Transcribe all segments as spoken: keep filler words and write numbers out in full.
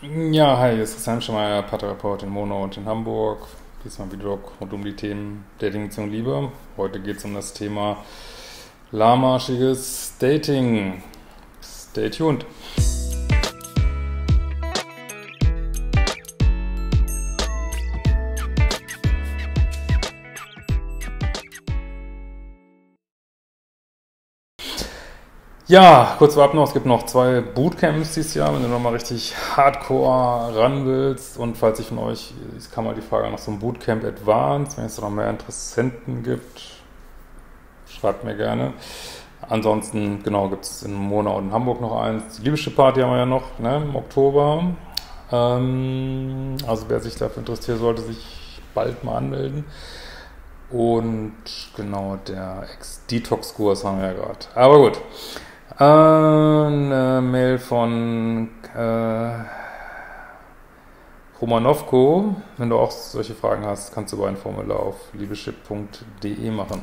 Ja, hi, hier ist Christian Hemschemeier, Paartherapeut in Monau und in Hamburg. Diesmal wieder rund um die Themen Dating, Beziehung, Liebe. Heute geht es um das Thema lahmarschiges Dating. Stay tuned. Ja, kurz vorab noch, es gibt noch zwei Bootcamps dieses Jahr, wenn du nochmal richtig hardcore ran willst. Und falls ich von euch, es kam mal die Frage nach so einem Bootcamp Advanced, wenn es da noch mehr Interessenten gibt, schreibt mir gerne. Ansonsten, genau, gibt es in Monau und in Hamburg noch eins. Die Liebeschip-Party haben wir ja noch, ne, im Oktober. Ähm, also wer sich dafür interessiert, sollte sich bald mal anmelden. Und genau, der Ex-Detox-Kurs haben wir ja gerade. Aber gut. Eine Mail von äh, Romanovko. Wenn du auch solche Fragen hast, kannst du bei ein Formular auf liebeschip punkt de machen.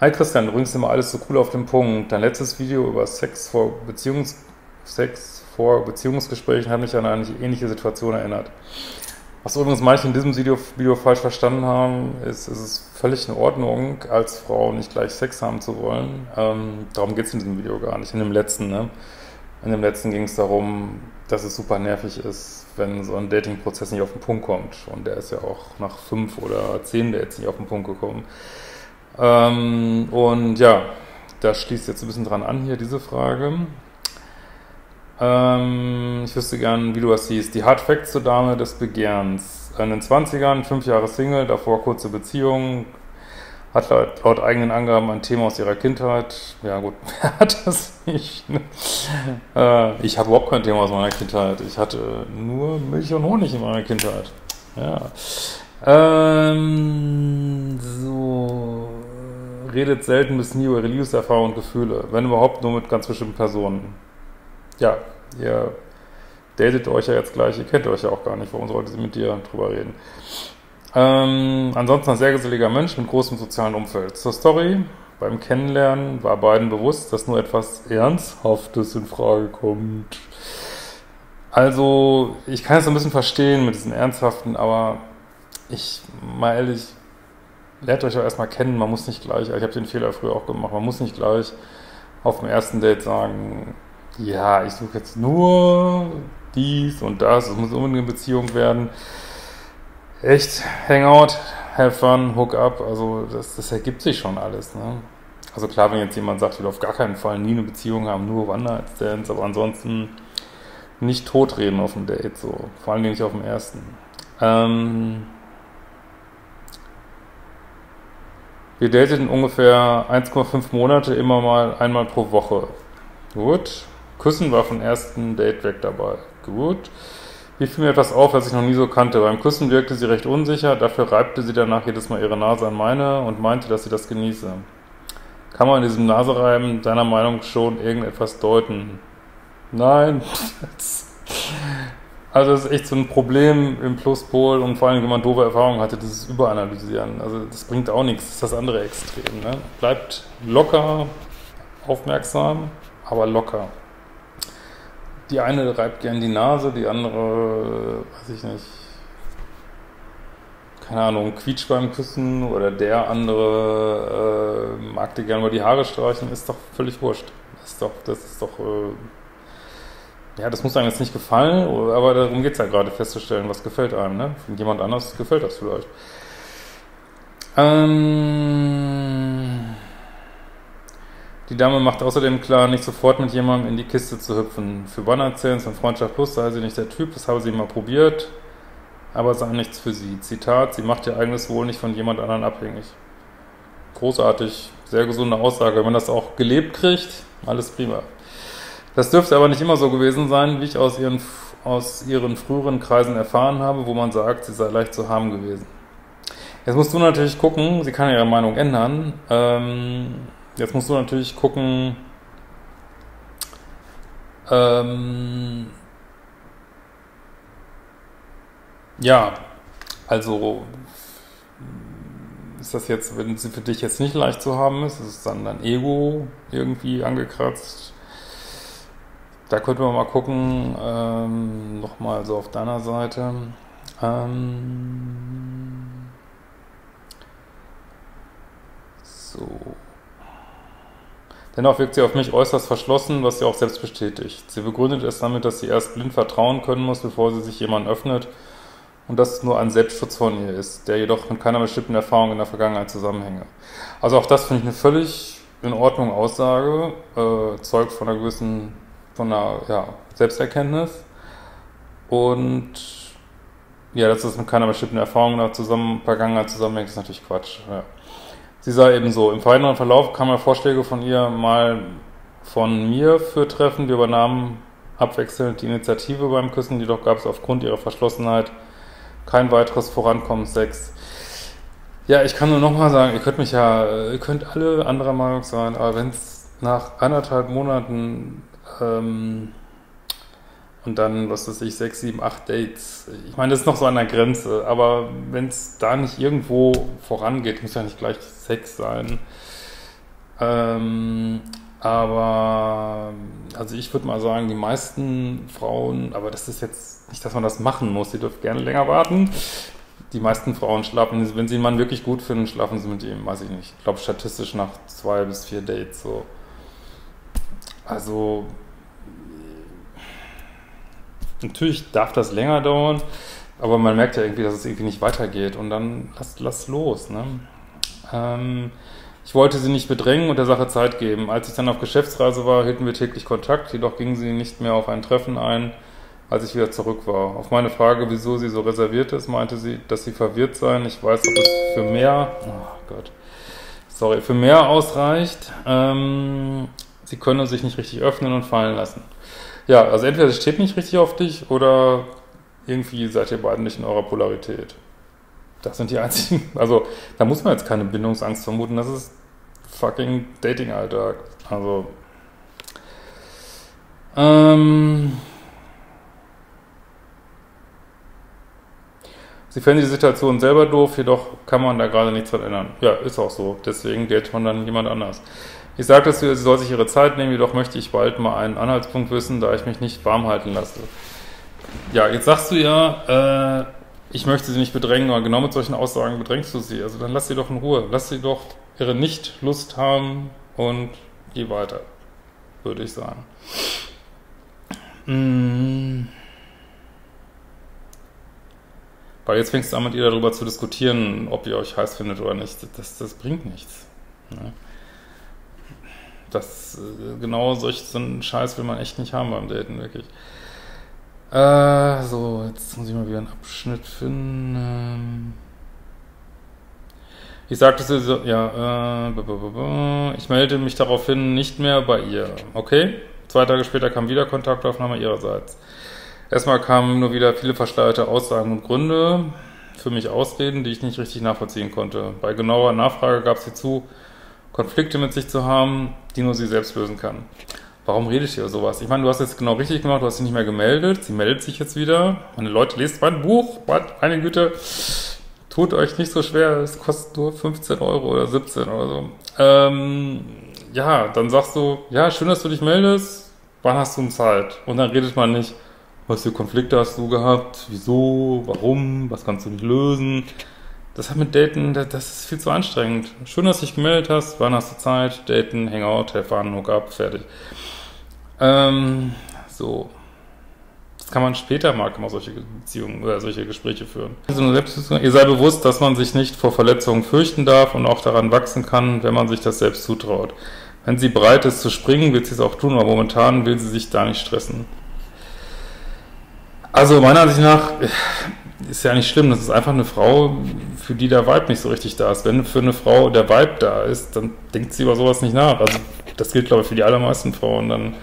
Hi Christian, du bringst immer alles so cool auf den Punkt. Dein letztes Video über Sex vor, Beziehungs Sex vor Beziehungsgesprächen hat mich an eine ähnliche Situation erinnert. Was übrigens manche in diesem Video, Video falsch verstanden haben, ist, es ist völlig in Ordnung, als Frau nicht gleich Sex haben zu wollen. Ähm, darum geht es in diesem Video gar nicht. In dem letzten, ne? In dem letzten ging es darum, dass es super nervig ist, wenn so ein Dating-Prozess nicht auf den Punkt kommt. Und der ist ja auch nach fünf oder zehn Dates nicht auf den Punkt gekommen. Ähm, und ja, da schließt jetzt ein bisschen dran an hier diese Frage. Ich wüsste gern, wie du das siehst. Die Hard Facts zur Dame des Begehrens. In den zwanzigern, fünf Jahre Single, davor kurze Beziehung, hat laut, laut eigenen Angaben ein Thema aus ihrer Kindheit. Ja gut, wer hat das nicht? Ne? Äh, ich habe überhaupt kein Thema aus meiner Kindheit. Ich hatte nur Milch und Honig in meiner Kindheit. Ja. Ähm, so. Redet selten bis nie über Liebeserfahrung und Gefühle. Wenn überhaupt, nur mit ganz bestimmten Personen. Ja, ihr datet euch ja jetzt gleich, ihr kennt euch ja auch gar nicht, warum sollte sie mit dir drüber reden? Ähm, ansonsten ein sehr geselliger Mensch mit großem sozialen Umfeld. Zur Story, beim Kennenlernen war beiden bewusst, dass nur etwas Ernsthaftes in Frage kommt. Also, ich kann es ein bisschen verstehen mit diesem Ernsthaften, aber ich, mal ehrlich, lernt euch auch erstmal kennen, man muss nicht gleich, ich habe den Fehler früher auch gemacht, man muss nicht gleich auf dem ersten Date sagen, ja, ich suche jetzt nur dies und das, es muss unbedingt eine Beziehung werden. Echt, Hangout, have fun, hook up, also das, das ergibt sich schon alles, ne? Also klar, wenn jetzt jemand sagt, ich will auf gar keinen Fall nie eine Beziehung haben, nur One-Night-Stands, aber ansonsten nicht totreden auf dem Date, so, vor allem nicht auf dem ersten. Ähm, wir dateten ungefähr eins Komma fünf Monate immer mal einmal pro Woche. Gut. Küssen war vom ersten Date weg dabei. Gut. Hier fiel mir etwas auf, was ich noch nie so kannte. Beim Küssen wirkte sie recht unsicher, dafür reibte sie danach jedes Mal ihre Nase an meine und meinte, dass sie das genieße. Kann man in diesem Nasereiben deiner Meinung schon irgendetwas deuten? Nein. Also das ist echt so ein Problem im Pluspol und vor allem, wenn man doofe Erfahrungen hatte, dieses Überanalysieren. Also das bringt auch nichts, das ist das andere Extrem, ne? Bleibt locker, aufmerksam, aber locker. Die eine reibt gern die Nase, die andere, weiß ich nicht, keine Ahnung, quietscht beim Küssen oder der andere äh, mag dir gern über die Haare streichen, ist doch völlig wurscht. Ist doch, das ist doch, äh, ja, das muss einem jetzt nicht gefallen, aber darum geht es ja gerade, festzustellen, was gefällt einem, ne? Von jemand anders gefällt das vielleicht. Ähm... Die Dame macht außerdem klar, nicht sofort mit jemandem in die Kiste zu hüpfen. Für One-Night-Stands und Freundschaft Plus sei sie nicht der Typ, das habe sie mal probiert, aber sei nichts für sie. Zitat, sie macht ihr eigenes Wohl nicht von jemand anderen abhängig. Großartig, sehr gesunde Aussage. Wenn man das auch gelebt kriegt, alles prima. Das dürfte aber nicht immer so gewesen sein, wie ich aus ihren, aus ihren früheren Kreisen erfahren habe, wo man sagt, sie sei leicht zu haben gewesen. Jetzt musst du natürlich gucken, sie kann ihre Meinung ändern, ähm... Jetzt musst du natürlich gucken, ähm, ja, also ist das jetzt, wenn sie für dich jetzt nicht leicht zu haben ist, ist es dann dein Ego irgendwie angekratzt, Da könnten wir mal gucken, ähm, nochmal so auf deiner Seite. Ähm, so. Dennoch wirkt sie auf mich äußerst verschlossen, was sie auch selbst bestätigt. Sie begründet es damit, dass sie erst blind vertrauen können muss, bevor sie sich jemandem öffnet und dass nur ein Selbstschutz von ihr ist, der jedoch mit keiner bestimmten Erfahrung in der Vergangenheit zusammenhänge. Also auch das finde ich eine völlig in Ordnung Aussage, äh, zeugt von einer gewissen von einer ja, Selbsterkenntnis und ja, dass das mit keiner bestimmten Erfahrung in der zusammen, Vergangenheit zusammenhängt, ist natürlich Quatsch. Ja. Sie sei eben so, im weiteren Verlauf kamen Vorschläge von ihr, mal von mir für Treffen. Wir übernahmen abwechselnd die Initiative beim Küssen, jedoch gab es aufgrund ihrer Verschlossenheit kein weiteres Vorankommen. Sex. Ja, ich kann nur nochmal sagen, ihr könnt mich ja, ihr könnt alle anderer Meinung sein, aber wenn es nach anderthalb Monaten ähm, und dann, was weiß ich, sechs, sieben, acht Dates, ich meine, das ist noch so an der Grenze, aber wenn es da nicht irgendwo vorangeht, muss ja nicht gleich Sex sein. Ähm, aber, also ich würde mal sagen, die meisten Frauen, aber das ist jetzt nicht, dass man das machen muss, ihr dürft gerne länger warten. Die meisten Frauen schlafen, wenn sie einen Mann wirklich gut finden, schlafen sie mit ihm, weiß ich nicht. Ich glaube statistisch nach zwei bis vier Dates so. Also natürlich darf das länger dauern, aber man merkt ja irgendwie, dass es irgendwie nicht weitergeht und dann lass, lass los. Ne? Ähm, ich wollte sie nicht bedrängen und der Sache Zeit geben. Als ich dann auf Geschäftsreise war, hielten wir täglich Kontakt, jedoch ging sie nicht mehr auf ein Treffen ein, als ich wieder zurück war. Auf meine Frage, wieso sie so reserviert ist, meinte sie, dass sie verwirrt sein. Ich weiß, ob es für mehr, oh Gott, sorry, für mehr ausreicht. Ähm, sie können sich nicht richtig öffnen und fallen lassen. Ja, also entweder sie steht nicht richtig auf dich oder irgendwie seid ihr beiden nicht in eurer Polarität. Das sind die einzigen, also da muss man jetzt keine Bindungsangst vermuten, das ist fucking Dating-Alltag. Also, ähm... Sie fänden die Situation selber doof, jedoch kann man da gerade nichts dran ändern. Ja, ist auch so. Deswegen datet man dann jemand anders. Ich sagte, sie soll sich ihre Zeit nehmen, jedoch möchte ich bald mal einen Anhaltspunkt wissen, da ich mich nicht warm halten lasse. Ja, jetzt sagst du ja, äh, ich möchte sie nicht bedrängen, aber genau mit solchen Aussagen bedrängst du sie. Also dann lass sie doch in Ruhe. Lass sie doch ihre Nicht-Lust haben und geh weiter, würde ich sagen. Mmh. Weil jetzt fängst du an, mit ihr darüber zu diskutieren, ob ihr euch heiß findet oder nicht. Das, das bringt nichts. Ne? Das, genau solch so einen Scheiß will man echt nicht haben beim Daten, wirklich. Äh, so, jetzt muss ich mal wieder einen Abschnitt finden. Ich sagte so, ja, äh, ich melde mich daraufhin nicht mehr bei ihr. Okay, zwei Tage später kam wieder Kontaktaufnahme ihrerseits. Erstmal kamen nur wieder viele verschleierte Aussagen und Gründe für mich Ausreden, die ich nicht richtig nachvollziehen konnte. Bei genauer Nachfrage gab sie zu, Konflikte mit sich zu haben, die nur sie selbst lösen kann. Warum rede ich hier sowas? Ich meine, du hast jetzt genau richtig gemacht, du hast dich nicht mehr gemeldet, sie meldet sich jetzt wieder. Meine Leute, lest mein Buch, meine Güte, tut euch nicht so schwer, es kostet nur fünfzehn Euro oder siebzehn oder so. Ähm, ja, dann sagst du, ja, schön, dass du dich meldest, wann hast du Zeit? Und dann redet man nicht, was für Konflikte hast du gehabt, wieso, warum, was kannst du nicht lösen. Das hat mit Daten, das, das ist viel zu anstrengend. Schön, dass du dich gemeldet hast, wann hast du Zeit, Daten, Hangout, Helfen, Hookup, fertig. Ähm, so. Das kann man später mal immer solche Beziehungen oder solche Gespräche führen. Ihr seid bewusst, dass man sich nicht vor Verletzungen fürchten darf und auch daran wachsen kann, wenn man sich das selbst zutraut. Wenn sie bereit ist zu springen, wird sie es auch tun, aber momentan will sie sich da nicht stressen. Also meiner Ansicht nach ist ja nicht schlimm, das ist einfach eine Frau, für die der Vibe nicht so richtig da ist. Wenn für eine Frau der Vibe da ist, dann denkt sie über sowas nicht nach. Also das gilt, glaube ich, für die allermeisten Frauen. Dann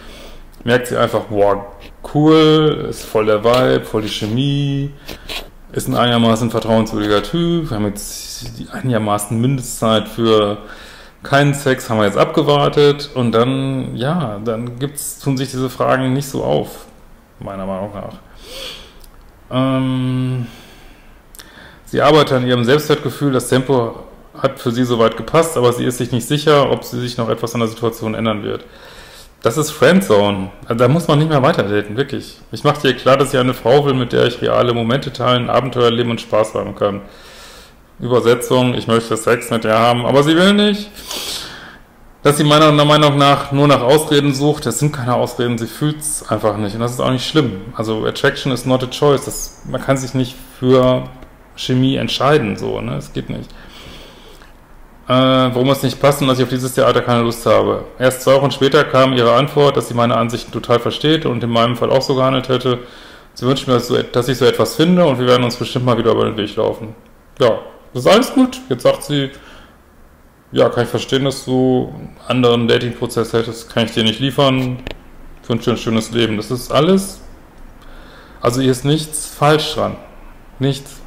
merkt sie einfach, boah, cool, ist voll der Vibe, voll die Chemie, ist ein einigermaßen vertrauenswürdiger Typ, wir haben jetzt die einigermaßen Mindestzeit für keinen Sex, haben wir jetzt abgewartet und dann, ja, dann gibt's, tun sich diese Fragen nicht so auf, meiner Meinung nach. Ähm, sie arbeitet an ihrem Selbstwertgefühl, das Tempo hat für sie soweit gepasst, aber sie ist sich nicht sicher, ob sie sich noch etwas an der Situation ändern wird. Das ist Friendzone. Da muss man nicht mehr weiter daten, wirklich. Ich mache dir klar, dass ich eine Frau will, mit der ich reale Momente teilen, Abenteuer leben und Spaß haben kann. Übersetzung, ich möchte Sex mit ihr haben, aber sie will nicht. Dass sie meiner Meinung nach nur nach Ausreden sucht, das sind keine Ausreden, sie fühlt es einfach nicht. Und das ist auch nicht schlimm. Also Attraction is not a choice. Das, man kann sich nicht für Chemie entscheiden, so, ne? Es geht nicht. Äh, warum es nicht passt und dass ich auf dieses Theater keine Lust habe. Erst zwei Wochen später kam ihre Antwort, dass sie meine Ansichten total versteht und in meinem Fall auch so gehandelt hätte. Sie wünscht mir, dass ich so etwas finde und wir werden uns bestimmt mal wieder über den Weg laufen. Ja, das ist alles gut. Jetzt sagt sie... Ja, kann ich verstehen, dass du einen anderen Dating-Prozess hättest, kann ich dir nicht liefern, ich wünsche dir ein schönes Leben. Das ist alles, also hier ist nichts falsch dran, nichts.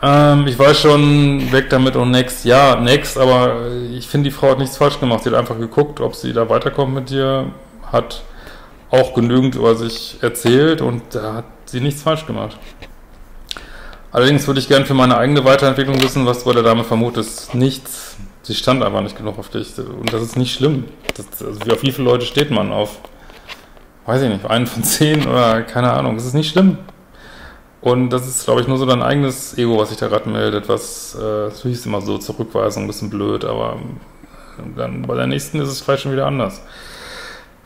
Ähm, ich weiß schon, weg damit und next, ja, next, aber ich finde, die Frau hat nichts falsch gemacht, sie hat einfach geguckt, ob sie da weiterkommt mit dir, hat auch genügend über sich erzählt und da hat sie nichts falsch gemacht. Allerdings würde ich gerne für meine eigene Weiterentwicklung wissen, was bei der Dame vermutet ist. Nichts. Sie stand einfach nicht genug auf dich. Und das ist nicht schlimm. Das, also auf wie viele Leute steht man auf? Weiß ich nicht, einen von zehn oder keine Ahnung. Das ist nicht schlimm. Und das ist, glaube ich, nur so dein eigenes Ego, was sich da gerade meldet. Was, äh, das hieß immer so, Zurückweisung, ein bisschen blöd, aber dann bei der nächsten ist es vielleicht schon wieder anders.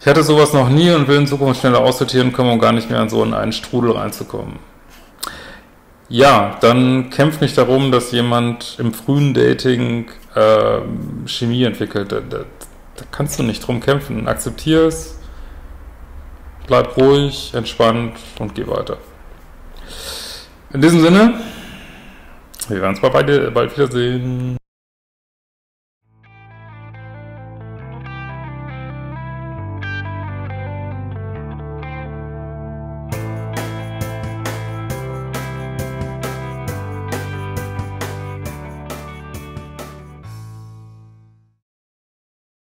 Ich hatte sowas noch nie und will in Zukunft schneller aussortieren kommen, um gar nicht mehr in so einen Strudel reinzukommen. Ja, dann kämpf nicht darum, dass jemand im frühen Dating äh, Chemie entwickelt. Da, da, da kannst du nicht drum kämpfen. Akzeptier es, bleib ruhig, entspannt und geh weiter. In diesem Sinne, wir werden uns bald, bald wiedersehen.